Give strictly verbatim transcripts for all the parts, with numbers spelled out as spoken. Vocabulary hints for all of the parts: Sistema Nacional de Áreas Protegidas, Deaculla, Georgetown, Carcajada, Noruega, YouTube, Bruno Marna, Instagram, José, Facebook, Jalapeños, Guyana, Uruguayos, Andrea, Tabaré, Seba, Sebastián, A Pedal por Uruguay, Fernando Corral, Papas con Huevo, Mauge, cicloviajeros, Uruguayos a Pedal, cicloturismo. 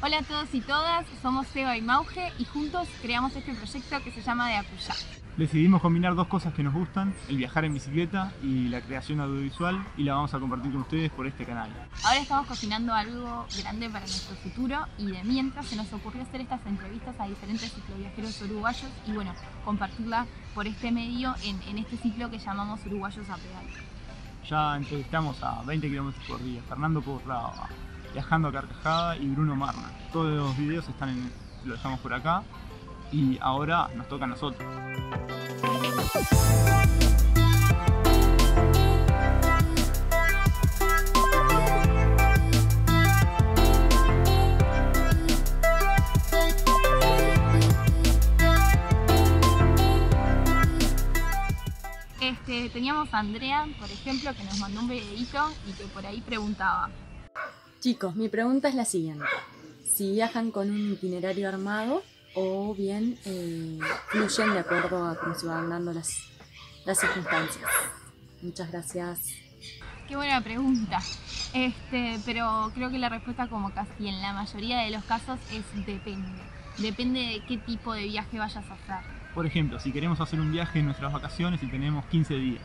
Hola a todos y todas, somos Seba y Mauge y juntos creamos este proyecto que se llama Deaculla. Decidimos combinar dos cosas que nos gustan, el viajar en bicicleta y la creación audiovisual, y la vamos a compartir con ustedes por este canal. Ahora estamos cocinando algo grande para nuestro futuro y de mientras se nos ocurrió hacer estas entrevistas a diferentes cicloviajeros uruguayos y bueno, compartirla por este medio en, en este ciclo que llamamos Uruguayos a Pedal. Ya entrevistamos a veinte kilómetros por día, Fernando Corral, viajando a Carcajada, y Bruno Marna. Todos los videos están en, los dejamos por acá y ahora nos toca a nosotros. Este, teníamos a Andrea, por ejemplo, que nos mandó un videito y que por ahí preguntaba: chicos, mi pregunta es la siguiente, si viajan con un itinerario armado o bien eh, fluyen de acuerdo a cómo se van dando las, las circunstancias. Muchas gracias. Qué buena pregunta, este, pero creo que la respuesta, como casi en la mayoría de los casos, es depende. Depende de qué tipo de viaje vayas a hacer. Por ejemplo, si queremos hacer un viaje en nuestras vacaciones y tenemos quince días,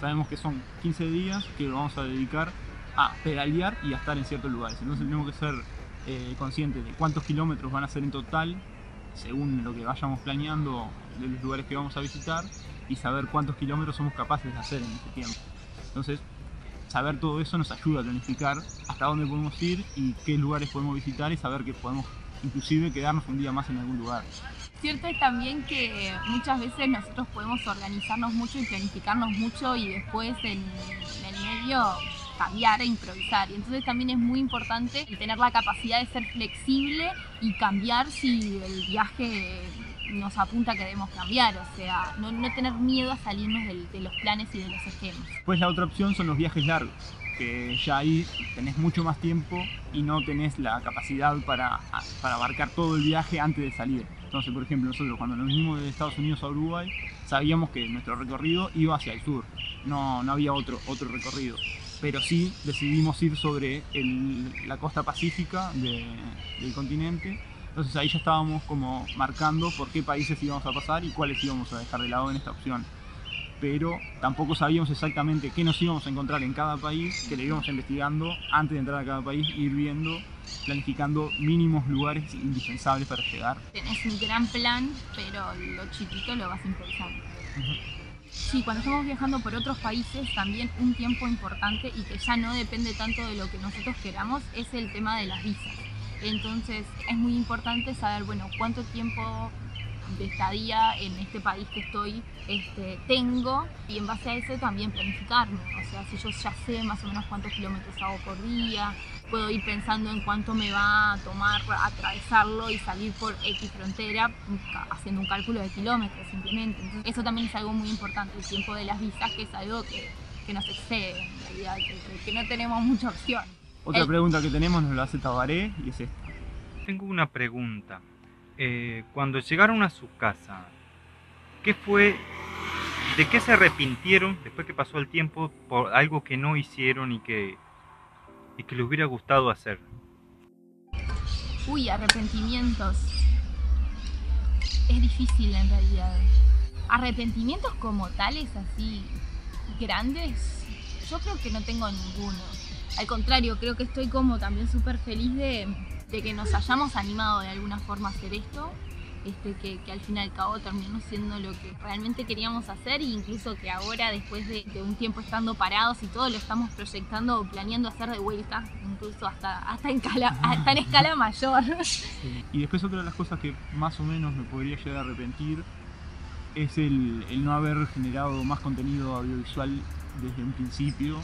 sabemos que son quince días que lo vamos a dedicar a pedalear y a estar en ciertos lugares. Entonces tenemos que ser eh, conscientes de cuántos kilómetros van a ser en total, según lo que vayamos planeando, de los lugares que vamos a visitar, y saber cuántos kilómetros somos capaces de hacer en este tiempo. Entonces, saber todo eso nos ayuda a planificar hasta dónde podemos ir y qué lugares podemos visitar, y saber que podemos inclusive quedarnos un día más en algún lugar. Cierto es también que muchas veces nosotros podemos organizarnos mucho y planificarnos mucho y después en, en el medio cambiar e improvisar, y entonces también es muy importante tener la capacidad de ser flexible y cambiar si el viaje nos apunta a que debemos cambiar, o sea, no, no tener miedo a salirnos del, de los planes y de los esquemas. Pues la otra opción son los viajes largos, que ya ahí tenés mucho más tiempo y no tenés la capacidad para, para abarcar todo el viaje antes de salir. Entonces, por ejemplo, nosotros cuando nos vinimos de Estados Unidos a Uruguay, sabíamos que nuestro recorrido iba hacia el sur, no, no había otro, otro recorrido. Pero sí decidimos ir sobre el, la costa pacífica de, del continente. Entonces ahí ya estábamos como marcando por qué países íbamos a pasar y cuáles íbamos a dejar de lado en esta opción. Pero tampoco sabíamos exactamente qué nos íbamos a encontrar en cada país, que le íbamos investigando antes de entrar a cada país, ir viendo, planificando mínimos lugares indispensables para llegar. Tenés un gran plan, pero lo chiquito lo vas improvisando. Uh-huh. Sí, cuando estamos viajando por otros países, también un tiempo importante y que ya no depende tanto de lo que nosotros queramos es el tema de las visas. Entonces es muy importante saber, bueno, cuánto tiempo de estadía en este país que estoy este, tengo, y en base a eso también planificarme. O sea, si yo ya sé más o menos cuántos kilómetros hago por día, puedo ir pensando en cuánto me va a tomar atravesarlo y salir por X frontera, haciendo un cálculo de kilómetros simplemente. Entonces, eso también es algo muy importante, el tiempo de las visas, que es algo que, que nos excede en realidad, que, que no tenemos mucha opción. Otra el... pregunta que tenemos nos la hace Tabaré y es esta. Tengo una pregunta. Eh, cuando llegaron a su casa, ¿qué fue, de qué se arrepintieron después que pasó el tiempo por algo que no hicieron y que, y que les hubiera gustado hacer? Uy, arrepentimientos. Es difícil en realidad. Arrepentimientos como tales, así, grandes, yo creo que no tengo ninguno. Al contrario, creo que estoy como también súper feliz de... de que nos hayamos animado de alguna forma a hacer esto, este, que, que al fin y al cabo terminó siendo lo que realmente queríamos hacer, e incluso que ahora, después de, de un tiempo estando parados y todo, lo estamos proyectando o planeando hacer de vuelta, incluso hasta, hasta, en, cala, hasta en escala mayor. Sí. Y después otra de las cosas que más o menos me podría llegar a arrepentir es el, el no haber generado más contenido audiovisual desde un principio,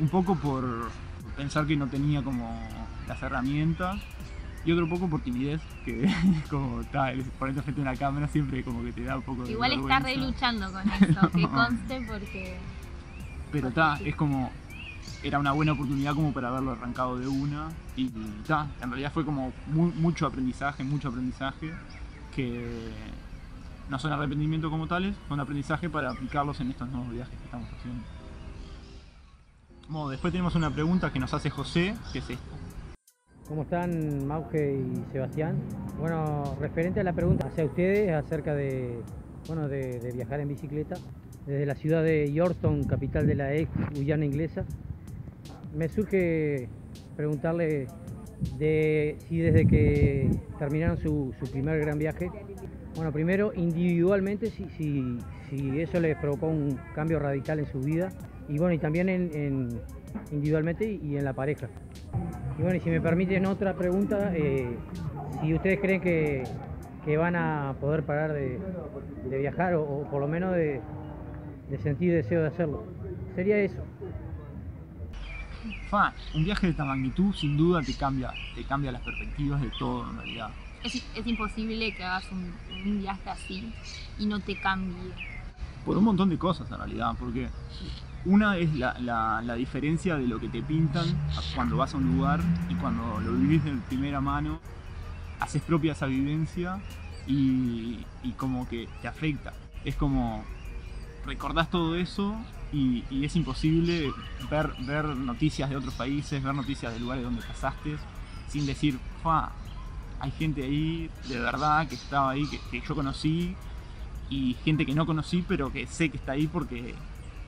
un poco por pensar que no tenía como las herramientas, y otro poco por timidez, que como está, ponerte frente a una cámara siempre como que te da un poco de igual vergüenza. Está re luchando con eso, que conste, porque... Pero está, sí. Es como, era una buena oportunidad como para haberlo arrancado de una. Y ya, en realidad fue como muy, mucho aprendizaje, mucho aprendizaje, que no son arrepentimientos como tales, son aprendizaje para aplicarlos en estos nuevos viajes que estamos haciendo. Bueno, después tenemos una pregunta que nos hace José, que es esta. ¿Cómo están Mauge y Sebastián? Bueno, referente a la pregunta hacia ustedes acerca de, bueno, de, de viajar en bicicleta, desde la ciudad de Georgetown, capital de la ex Guyana inglesa, me surge preguntarle de si desde que terminaron su, su primer gran viaje, bueno, primero individualmente si, si, si eso les provocó un cambio radical en su vida, y bueno, y también en, en individualmente y en la pareja. Y bueno, y si me permiten otra pregunta, eh, si ustedes creen que, que van a poder parar de, de viajar o, o por lo menos de, de sentir deseo de hacerlo, sería eso. Fa, un viaje de esta magnitud sin duda te cambia, te cambia las perspectivas de todo en realidad. Es, es imposible que hagas un, un viaje así y no te cambie. Por un montón de cosas en realidad, porque una es la, la, la diferencia de lo que te pintan cuando vas a un lugar y cuando lo vivís de primera mano, haces propia esa vivencia y, y como que te afecta. Es como recordás todo eso y, y es imposible ver, ver noticias de otros países, ver noticias de lugares donde pasaste, sin decir, fa, hay gente ahí de verdad que estaba ahí, que, que yo conocí, y gente que no conocí pero que sé que está ahí porque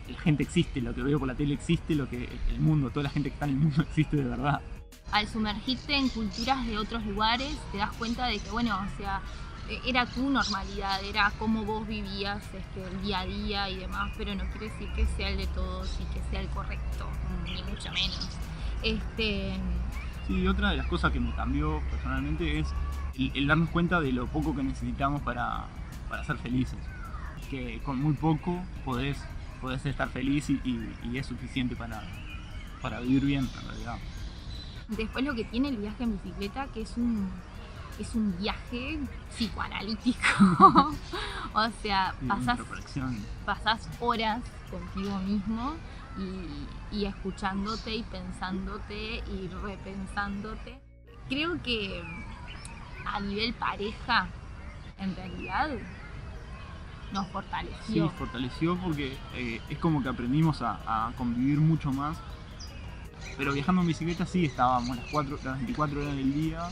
la gente existe, lo que veo por la tele existe, lo que el mundo, toda la gente que está en el mundo existe de verdad. Al sumergirte en culturas de otros lugares te das cuenta de que, bueno, o sea, era tu normalidad, era cómo vos vivías este, el día a día y demás, pero no quiere decir que sea el de todos y que sea el correcto, ni mucho menos. Este... Sí, otra de las cosas que me cambió personalmente es el, el darnos cuenta de lo poco que necesitamos para, para ser felices. Que con muy poco podés, podés estar feliz y, y, y es suficiente para, para vivir bien, en realidad. Después lo que tiene el viaje en bicicleta, que es un, es un viaje psicoanalítico. O sea, sí, pasás, pasás horas contigo mismo. Y, y escuchándote y pensándote y repensándote. Creo que a nivel pareja, en realidad, nos fortaleció. Sí, fortaleció porque eh, es como que aprendimos a, a convivir mucho más. Pero viajando en bicicleta sí estábamos las, cuatro, las veinticuatro horas del día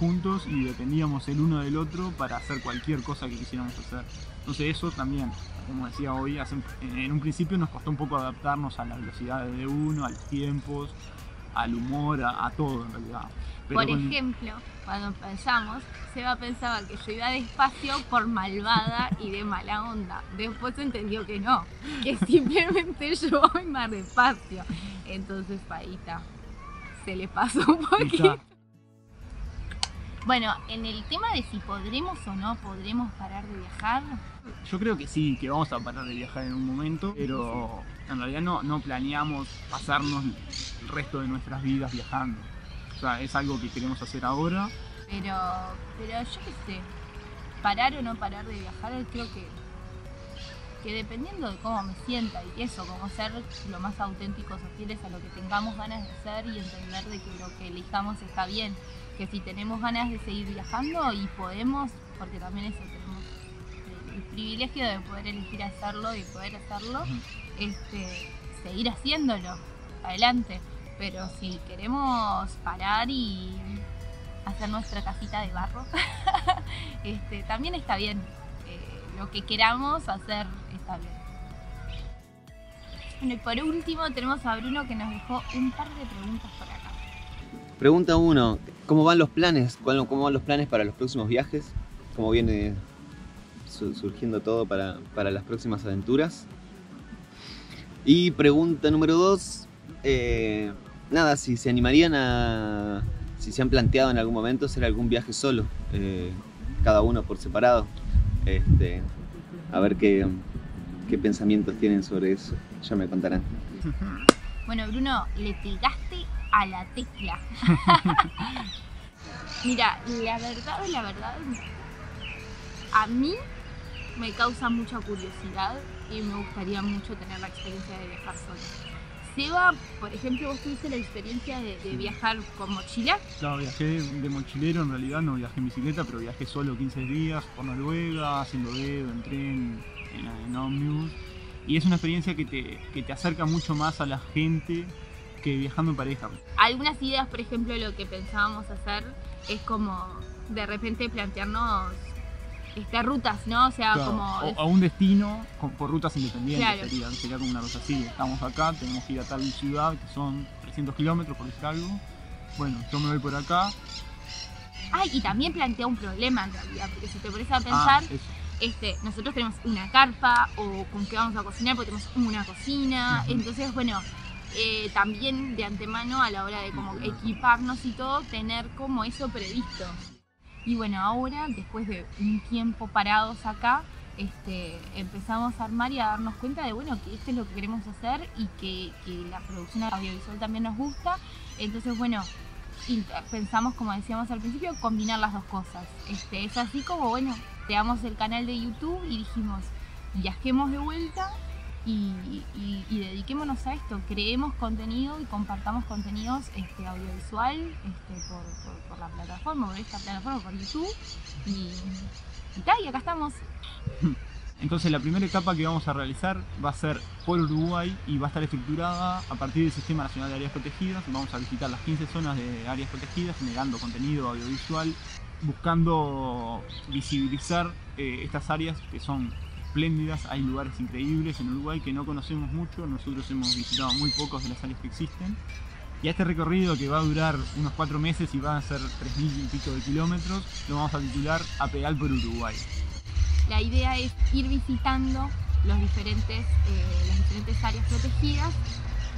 juntos y dependíamos el uno del otro para hacer cualquier cosa que quisiéramos hacer. Entonces eso también, como decía hoy, en un principio nos costó un poco adaptarnos a las velocidades de uno, a los tiempos, al humor, a, a todo en realidad. Pero por con... ejemplo, cuando pensamos, Seba pensaba que yo iba despacio por malvada y de mala onda. Después entendió que no, que simplemente yo voy más despacio. Entonces, Paita, se le pasó un poquito. Bueno, en el tema de si podremos o no podremos parar de viajar. Yo creo que sí, que vamos a parar de viajar en un momento, pero en realidad no, no planeamos pasarnos el resto de nuestras vidas viajando. O sea, es algo que queremos hacer ahora. Pero, pero yo qué sé, parar o no parar de viajar, creo que, que dependiendo de cómo me sienta y eso, como ser lo más auténticos o fieles a lo que tengamos ganas de hacer y entender de que lo que elijamos está bien. Que si tenemos ganas de seguir viajando y podemos, porque también eso tenemos el, el privilegio de poder elegir hacerlo y poder hacerlo, este, seguir haciéndolo, adelante. Pero si queremos parar y hacer nuestra casita de barro, este, también está bien. Eh, lo que queramos hacer está bien. Bueno, y por último tenemos a Bruno que nos dejó un par de preguntas por acá. Pregunta uno, ¿cómo van los planes? ¿Cómo van los planes para los próximos viajes? ¿Cómo viene surgiendo todo para, para las próximas aventuras? Y pregunta número dos, eh, nada, si se animarían a, si se han planteado en algún momento hacer algún viaje solo, eh, cada uno por separado, este, a ver qué, qué pensamientos tienen sobre eso, ya me contarán. Bueno, Bruno, le pegaste a la tecla. Mira, la verdad, la verdad, a mí me causa mucha curiosidad y me gustaría mucho tener la experiencia de viajar sola. Seba, por ejemplo, ¿vos tuviste la experiencia de, de viajar con mochila? Claro, viajé de mochilero, en realidad no viajé en bicicleta, pero viajé solo quince días por Noruega, haciendo dedo, en tren, en, en ómnibus. Y es una experiencia que te, que te acerca mucho más a la gente que viajando en pareja. Algunas ideas, por ejemplo, lo que pensábamos hacer es como de repente plantearnos Estas rutas, ¿no? O sea, claro, como... O a un destino con, por rutas independientes, claro. sería, sería como una cosa así. Estamos acá, tenemos que ir a tal ciudad, que son trescientos kilómetros, por decir algo. Bueno, yo me voy por acá. Ah, y también plantea un problema en realidad, porque si te pones a pensar, ah, este, nosotros tenemos una carpa, o con qué vamos a cocinar, porque tenemos una cocina. Uh-huh. Entonces, bueno, eh, también de antemano a la hora de como uh-huh. equiparnos y todo, tener como eso previsto. Y bueno, ahora, después de un tiempo parados acá, este, empezamos a armar y a darnos cuenta de bueno, que esto es lo que queremos hacer y que, que la producción audiovisual también nos gusta. Entonces, bueno, pensamos, como decíamos al principio, combinar las dos cosas. Este, es así como, bueno, creamos el canal de YouTube y dijimos, viajemos de vuelta y, y, y dediquémonos a esto. Creemos contenido y compartamos contenidos este, audiovisual este, por, por, por la plataforma, por esta plataforma, por YouTube y, y tal, y acá estamos. Entonces la primera etapa que vamos a realizar va a ser por Uruguay y va a estar estructurada a partir del Sistema Nacional de Áreas Protegidas. Vamos a visitar las quince zonas de áreas protegidas generando contenido audiovisual, buscando visibilizar eh, estas áreas que son espléndidas, hay lugares increíbles en Uruguay que no conocemos mucho, nosotros hemos visitado muy pocos de las áreas que existen. Y a este recorrido, que va a durar unos cuatro meses y van a ser tres mil y pico de kilómetros, lo vamos a titular A Pedal por Uruguay. La idea es ir visitando los diferentes, eh, las diferentes áreas protegidas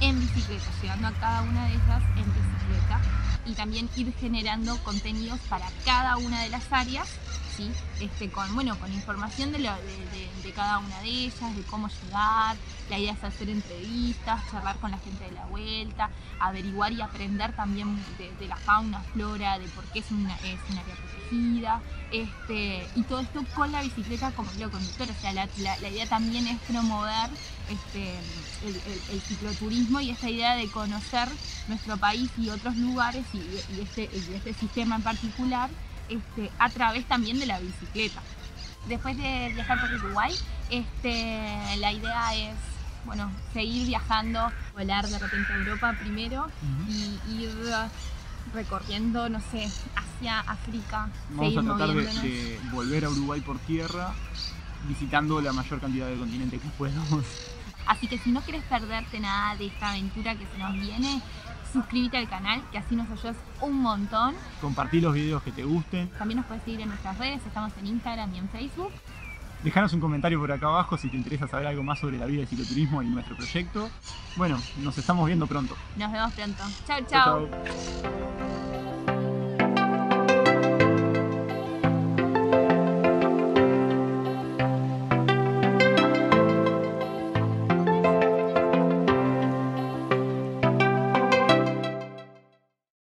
en bicicleta, llegando a cada una de ellas en bicicleta, y también ir generando contenidos para cada una de las áreas. ¿Sí? Este, con, bueno, con información de, lo, de, de, de cada una de ellas, de cómo llegar. La idea es hacer entrevistas, charlar con la gente de la vuelta, averiguar y aprender también de, de la fauna, flora, de por qué es una, es un área protegida, este, y todo esto con la bicicleta como hilo conductor. O sea, la, la, la idea también es promover este, el, el, el cicloturismo y esta idea de conocer nuestro país y otros lugares y, y, este, y este sistema en particular. Este, a través también de la bicicleta. Después de viajar por Uruguay, este, la idea es bueno, seguir viajando, volar de repente a Europa primero uh-huh. y ir recorriendo, no sé, hacia África. Vamos a tratar de, de volver a Uruguay por tierra, visitando la mayor cantidad de continente que podamos. Así que si no quieres perderte nada de esta aventura que se nos viene, suscríbete al canal, que así nos ayudas un montón. Compartí los videos que te gusten. También nos puedes seguir en nuestras redes, estamos en Instagram y en Facebook. Dejanos un comentario por acá abajo si te interesa saber algo más sobre la vida del cicloturismo y nuestro proyecto. Bueno, nos estamos viendo pronto. Nos vemos pronto. Chau, chau. Chau, chau.